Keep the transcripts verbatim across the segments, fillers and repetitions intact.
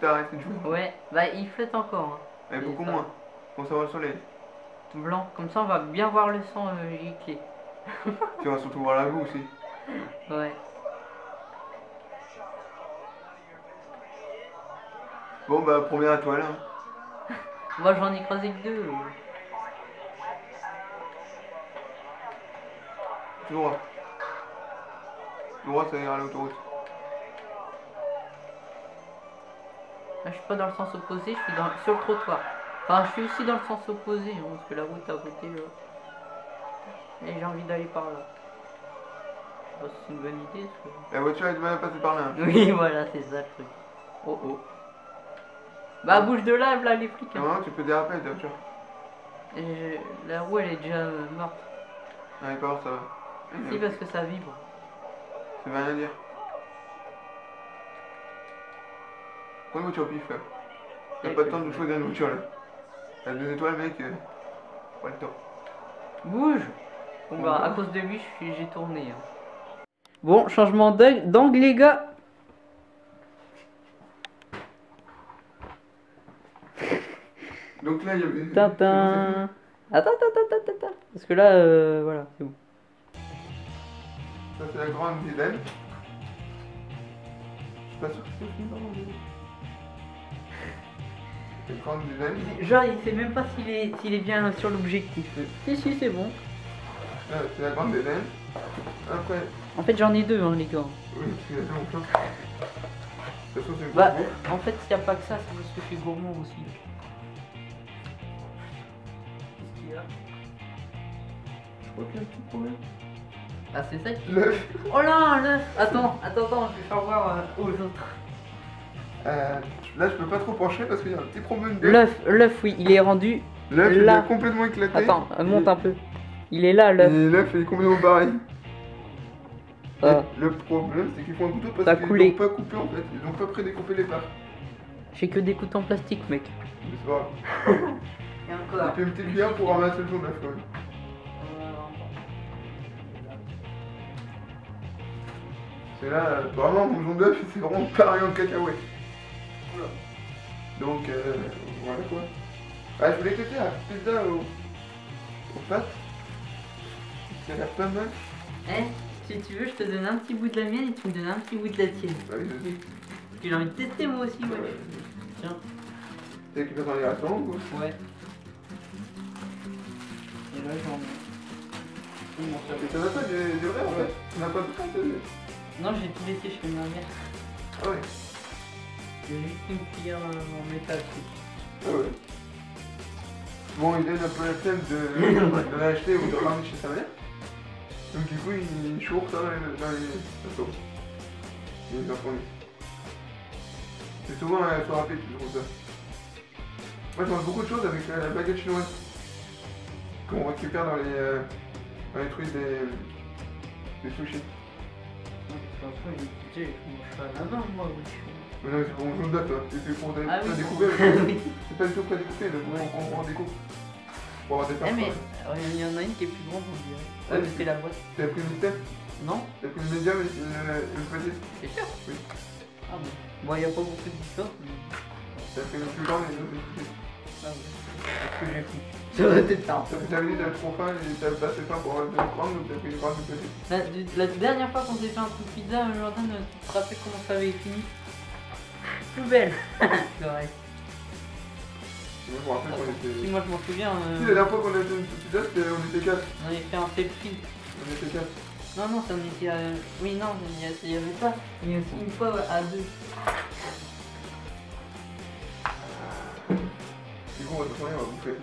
t'as arrêté de jouer. Ouais, bah il flotte encore. Hein. Mais beaucoup moins, pour savoir le soleil. Tout blanc, comme ça on va bien voir le sang euh, gicler. Tu vas surtout voir la boue aussi. Ouais. Bon bah première étoile. Hein. Moi j'en ai croisé que deux. Tout droit. Tout droit ça ira à l'autoroute. Là, je suis pas dans le sens opposé, je suis dans, sur le trottoir. Enfin, je suis ici dans le sens opposé, hein, parce que la route est à côté, là. Et j'ai envie d'aller par là. Je pense que c'est une bonne idée, parce que... La voiture est de même passée par là. Hein. Oui, voilà, c'est ça le truc. Oh oh. Bah, bouge de lave, là, les flics. Hein. Non, tu peux déraper, la voiture. Et la roue, elle est déjà euh, morte. Elle est pas morte, ça va. Si, parce que ça vibre. Ça veut rien dire. Prends une voiture au pif là. T'as pas le temps de choisir une voiture là. T'as deux étoiles mec, euh... pas le temps. Bouge. Bon bah à cause de lui j'ai tourné. Hein. Bon, changement d'angle les gars. Donc là il y avait... Tintin. Attends, attends, attends, attends. Parce que là, euh, voilà, c'est bon. Ça c'est la grande Zidane. Je suis pas sûr que c'est fini par mon délai. Genre il sait même pas s'il est s'il est bien sur l'objectif. Si si c'est bon. Ah, c'est la grande Hélène. Après. En fait j'en ai deux hein les gars. Oui, c'est la deux en fait. De toute façon, c'est bah, en fait s'il n'y a pas que ça, c'est parce que je suis gourmand aussi. Qu'est-ce qu'il y a? Je crois qu'il y a un petit problème. Ah c'est ça qui... L'œuf. Oh là l'œuf. Attends, attends, attends, je vais faire voir euh, aux autres. Euh, là je peux pas trop pencher parce qu'il y a un petit problème de... L'œuf, l'œuf oui, il est rendu l'œuf il est complètement éclaté. Attends, monte un peu. Il est là l'œuf. L'œuf il est complètement barré. Ah. Le problème c'est qu'ils font un couteau parce qu'ils l'ont pas coupé en fait. Ils n'ont pas prédécoupé les parts. J'ai que des couteaux en plastique mec. Mais c'est pas grave. Et encore. J'ai fait une petite bière pour ramasser le jaune d'œuf quand même. C'est là, vraiment mon jaune d'œuf c'est vraiment pareil en cacahuète. Donc euh, voilà quoi. Ah je voulais tester la pizza aux, aux pâtes. Ça a l'air pas mal. Eh, si tu veux je te donne un petit bout de la mienne et tu me donnes un petit bout de la tienne. Bah oui vas-y. J'ai envie de tester moi aussi moi. Ouais. Tiens. T'es récupéré dans les ratons ou quoi? Ouais. Et là j'en mets. Mais ça va pas des vrais en fait. On n'a pas de pâtes. Non j'ai tout laissé chez ma mère. Ah ouais. J'ai juste une cuillère en métal. Ah ouais. Bon, il donne un peu la flemme de, de l'acheter ou de ramener chez sa mère. Donc du coup, il chourre ça dans les... dans les sauce. Il les a fournis. C'est souvent euh, trop rapide, je trouve ça. Moi, je mange beaucoup de choses avec euh, la baguette chinoise. Qu'on récupère dans les... Euh, dans les trucs des... des sushis. Je mange pas la main, moi, oui. Mais non, c'est pour mon jaune d'œuf, hein. C'est pour des... ah, oui, découper. C'est pas du tout prédécoupé, le ouais, on, on découpe. Pour avoir des personnes. Eh mais, il y en a une qui est plus grande, on dirait. Ah, ouais, mais c'est la boîte. T'as pris une tête? Non. T'as pris une médium et une petite? C'est sûr. Oui. Ah bon. Bon, il n'y a pas beaucoup de différence, mais... T'as pris une plus grande et une autre plus petite. Ah ouais. C'est ce que j'ai pris. Ça aurait été tard. T'as mis le trop fin et t'as passé pas pour avoir une grande ou t'as pris une grande ou une petite? La dernière fois qu'on s'est fait un truc pizza, Jordan, tu te rappelles comment ça avait fini? Poubelle. C'est vrai. Moi je m'en souviens. Si moi je m'en souviens. Euh... Si la dernière fois qu'on a fait une petite date, on était quatre. On avait fait un selfie. On était quatre. Non non, ça on était. À... Oui non, il n'y avait pas. Il y avait une fois à deux. Du coup on va se tourner, on va bouffer.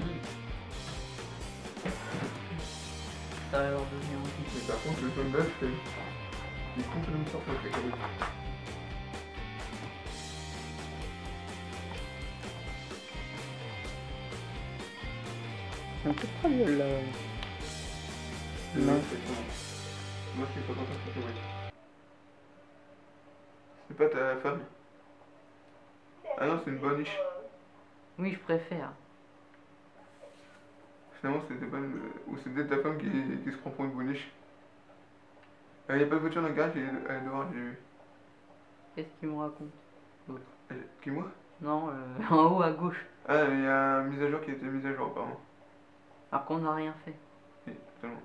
Ça va leur devenir aussi. Mais par contre le jaune d'œuf, il est complètement sorti avec la carotte. C'est un peu trop vieux là. Non, c'est pas. Moi je suis pas content de cette voiture. C'est pas ta femme. Ah non, c'est une bonne niche. Oui, je préfère. Finalement, c'était pas une... Ou c'était ta femme qui... qui se prend pour une bonne niche. Il n'y a pas de voiture dans le garage, elle est devant, j'ai vu. Qu'est-ce qu'ils me racontent? Qui moi? Non, euh, en haut à gauche. Ah, il y a une mise à jour qui a été mise à jour apparemment. Alors qu'on n'a rien fait. Oui, totalement.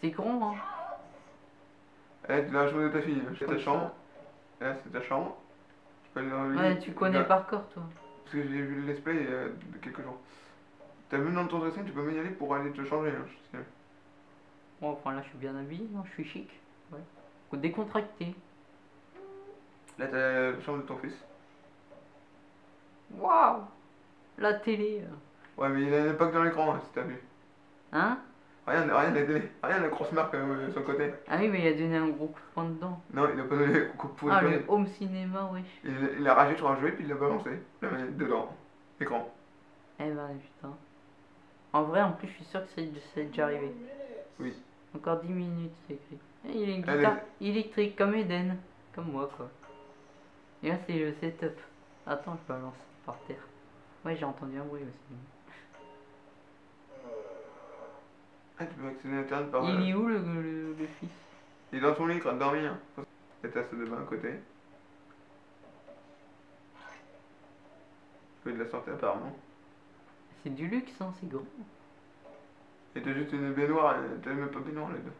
C'est grand, hein. Eh, la chambre de ta fille, c'est ta chambre. Eh, c'est ta chambre. Tu peux aller dans le ouais, lit. Tu connais là. Par cœur, toi. Parce que j'ai vu le let's play il y a quelques jours. T'as même dans ton dressing, tu peux même y aller pour aller te changer. Hein, je sais. Bon, enfin là, je suis bien habillé, non, je suis chic. Ouais. Faut décontracter. Là, t'as la chambre de ton fils. Waouh! La télé. Ouais, mais il a pas que dans l'écran, hein, si t'as vu. Hein? Rien n'a rien la télé. Rien la grosse marque euh, sur le côté. Ah oui, mais il a donné un gros coup de poing dedans. Non, il a pas donné un coup de poing dedans. Ah, le home cinéma, wesh. Oui. Il, il a ragé sur un jouet, puis il l'a balancé. La manette dedans. Écran. Eh ben, putain. En vrai, en plus, je suis sûr que c'est déjà arrivé. Oui. Encore dix minutes, c'est écrit. Et il a une guitare est... électrique, comme Eden. Comme moi, quoi. Et là, c'est le setup. Attends, je balance par terre. Ouais, j'ai entendu un bruit aussi. Ah, tu peux accéder à l'interne par... Il est où le, le, le fils? Il est dans son lit, en train de dormir. La tasse de bain à côté. Je peux de la sortir apparemment. C'est du luxe, hein, c'est gros. Et t'as juste une baignoire, t'as même pas baignoire les deux.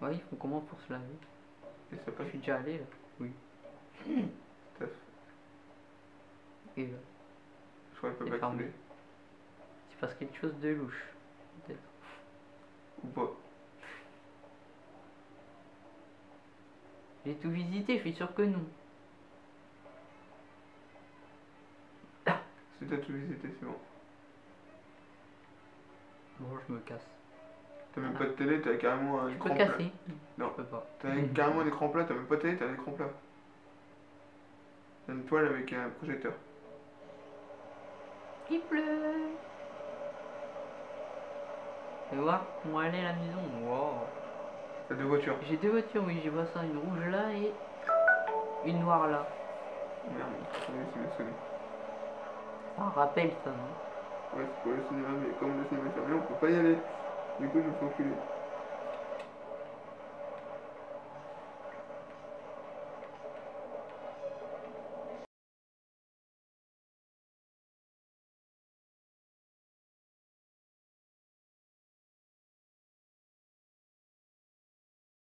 Ouais, ils font comment pour se laver? Et ça passe. Je suis déjà allé là. Oui. Tout à fait. Et là. Je crois qu'il peut pas couler. C'est parce qu'il y a quelque chose de louche, peut-être. Ou pas. J'ai tout visité, je suis sûr que non. Si t'as tout visité, c'est bon. Bon, je me casse. T'as même ah. pas de télé, t'as carrément un je écran peux plat. Casser. Non, je peux pas. T'as mmh. carrément un écran plat, t'as même pas de télé, t'as un écran plat. T'as une toile avec un projecteur. Il pleut. Tu vois, on va aller à la maison. Wow. T'as deux voitures. J'ai deux voitures, oui, j'ai pas ça, une rouge là et une noire là. Merde, c'est bien sonné. Ça rappelle ça, non? Ouais, c'est pour le cinéma, mais comme le cinéma est fermé, on peut pas y aller. Du coup, je me fais enculer.